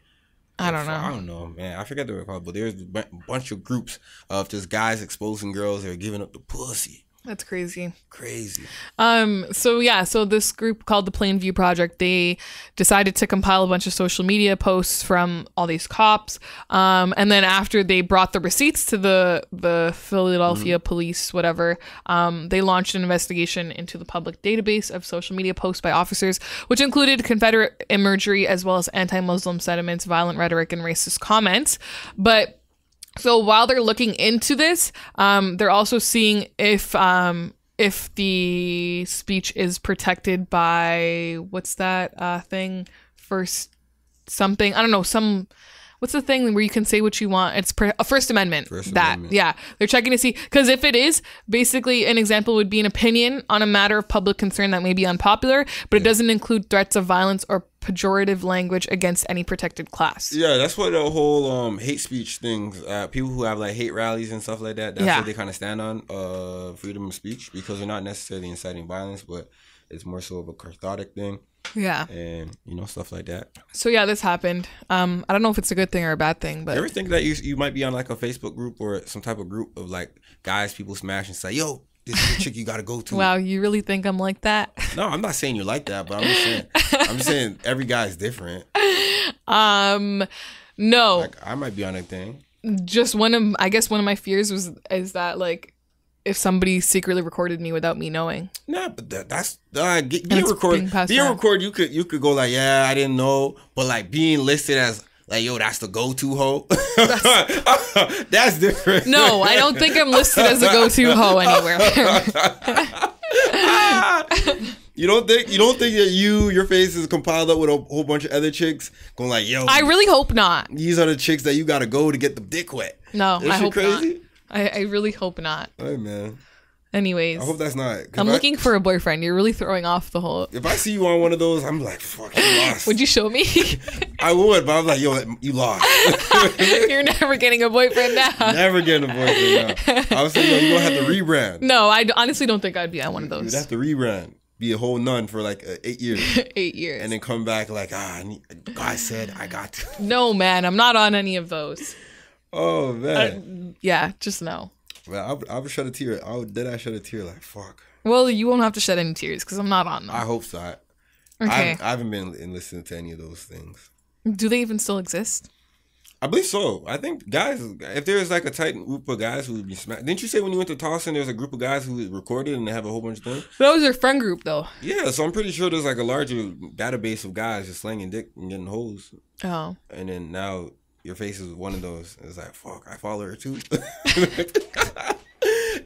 I don't know, man. I forget what they were called, but there's a bunch of groups of just guys exposing girls that are giving up the pussy. That's crazy. Crazy. So yeah, so this group called the Plainview Project, they decided to compile a bunch of social media posts from all these cops. And then after they brought the receipts to the Philadelphia police, whatever, they launched an investigation into the public database of social media posts by officers, which included Confederate imagery as well as anti-Muslim sentiments, violent rhetoric, and racist comments. But so while they're looking into this, they're also seeing if the speech is protected by what's that thing? First something. I don't know. Some, what's the thing where you can say what you want? It's First Amendment. First Amendment. Yeah. They're checking to see, because if it is, basically an example would be an opinion on a matter of public concern that may be unpopular, but it doesn't include threats of violence or pejorative language against any protected class. Yeah, that's what the whole hate speech things, people who have like hate rallies and stuff like that, that's what they kind of stand on, freedom of speech, because they're not necessarily inciting violence, but it's more so of a cathartic thing. Yeah. And, you know, stuff like that. So, yeah, this happened. I don't know if it's a good thing or a bad thing, but everything that you might be on like a Facebook group or some type of group of like guys, people smash and say, yo, this is the chick you gotta go to. Wow, you really think I'm like that? No, I'm not saying you're like that, but I'm just saying every guy's different. No. Like, I might be on a thing. Just I guess one of my fears is that like if somebody secretly recorded me without me knowing. Nah, but that's being recorded. You could go like, yeah, I didn't know, but like being listed as like, yo, that's the go-to hoe. That's different. No, I don't think I'm listed as a go-to hoe anywhere. You don't think that your face is compiled up with a whole bunch of other chicks going like, yo, I really hope not. These are the chicks that you gotta go to get the dick wet. No, I hope crazy? Not. I really hope not. Hey, man. Anyways, I hope that's not. I'm looking for a boyfriend. You're really throwing off the whole. If I see you on one of those, I'm like, fuck, you lost. Would you show me? I would, but I'm like, yo, you lost. You're never getting a boyfriend now. Never getting a boyfriend now. I was like, yo, you're gonna have to rebrand. No, I honestly don't think I'd be on one of those. You'd have to rebrand, be a whole nun for like 8 years. 8 years, and then come back like, God said I got to. No, man, I'm not on any of those. Oh man. Yeah, just no. Well, I would shed a tear. I would shed a tear like, fuck. Well, you won't have to shed any tears because I'm not on them. I hope so. I haven't been listening to any of those things. Do they even still exist? I believe so. I think guys, if there's like a tight group of guys who would be smacked. Didn't you say when you went to Towson, there's a group of guys who recorded and they have a whole bunch of things? That was your friend group, though. Yeah, so I'm pretty sure there's like a larger database of guys just slinging dick and getting hoes. Oh. And then now your face is one of those. It's like, fuck, I follow her too.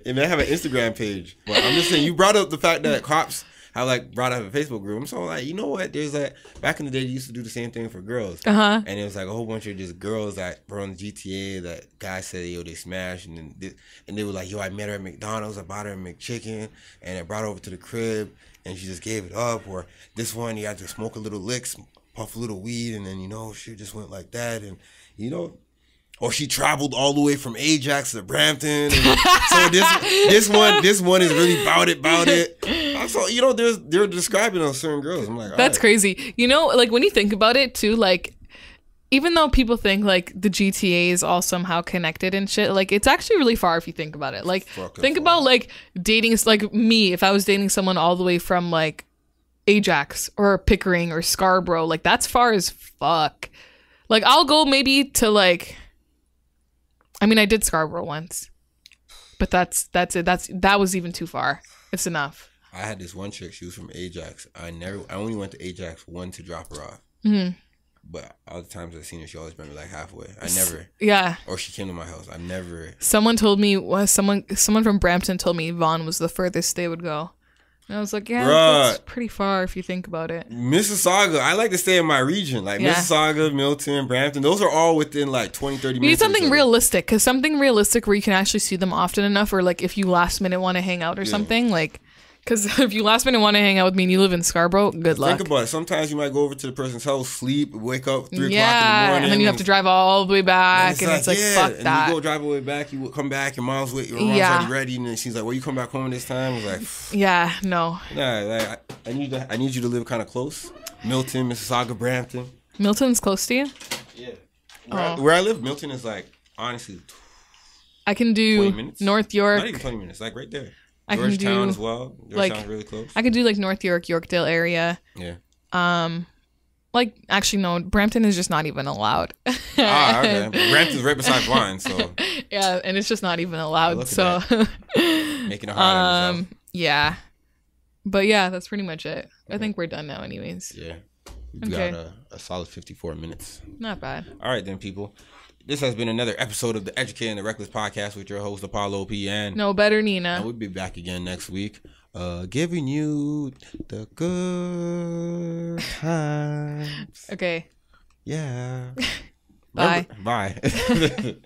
And they have an Instagram page. But I'm just saying, you brought up the fact that cops have like brought up a Facebook group. I'm so like, you know what? There's like, back in the day, they used to do the same thing for girls. And it was like a whole bunch of just girls that were on the GTA that guys said, yo, they smashed. And then they were like, yo, I met her at McDonald's. I bought her a McChicken. And I brought her over to the crib. And she just gave it up. Or this one, you had to smoke a little lick, puff a little weed. And then, you know, she just went like that. And you know, or she traveled all the way from Ajax to Brampton. So this one is really about it. So you know, they're describing on certain girls. I'm like, that's crazy. You know, like when you think about it too, like even though people think like the GTA is all somehow connected and shit, like it's actually really far if you think about it. Like think about like dating, like me, if I was dating someone all the way from like Ajax or Pickering or Scarborough, like that's far as fuck. Like, I'll go maybe to, like, I mean, I did Scarborough once, but that's it. That was even too far. It's enough. I had this one chick. She was from Ajax. I only went to Ajax once to drop her off. But all the times I've seen her, she always met me, like, halfway. Or she came to my house. Someone told me, someone from Brampton told me Vaughn was the furthest they would go. And I was like, yeah, that's pretty far if you think about it. Mississauga, I like to stay in my region. Like Mississauga, Milton, Brampton, those are all within like 20, 30 minutes. You need something realistic, because something realistic where you can actually see them often enough, or like if you last minute want to hang out or something. Like, because if you last minute want to hang out with me and you live in Scarborough, good luck. Think about it. Sometimes you might go over to the person's house, sleep, wake up 3 o'clock in the morning. And then you have to drive all the way back. And it's like, fuck that. And you go drive all the way back, you come back, your mom's with you, already ready. And then she's like, well, you come back home this time? I was like, yeah, no. Nah, like, I need you to live kind of close. Milton, Mississauga, Brampton. Milton's close to you? Yeah. Where I live, Milton is like, honestly, I can do 20 minutes. North York. Not even 20 minutes, like right there. Georgetown as well. Georgetown's really close. I could do like North York, Yorkdale area. Yeah. Like actually no, Brampton is just not even allowed. Ah, okay. Brampton's right beside Vine, so yeah, and it's just not even allowed. So making it hard. Yeah. But yeah, that's pretty much it. Okay. I think we're done now anyways. Yeah. We've got a solid 54 minutes. Not bad. All right then, people. This has been another episode of the Educated and the Reckless podcast with your host, Apollo PN. No better, Nina. And we'll be back again next week, giving you the good times. Okay. Yeah. Bye. Bye.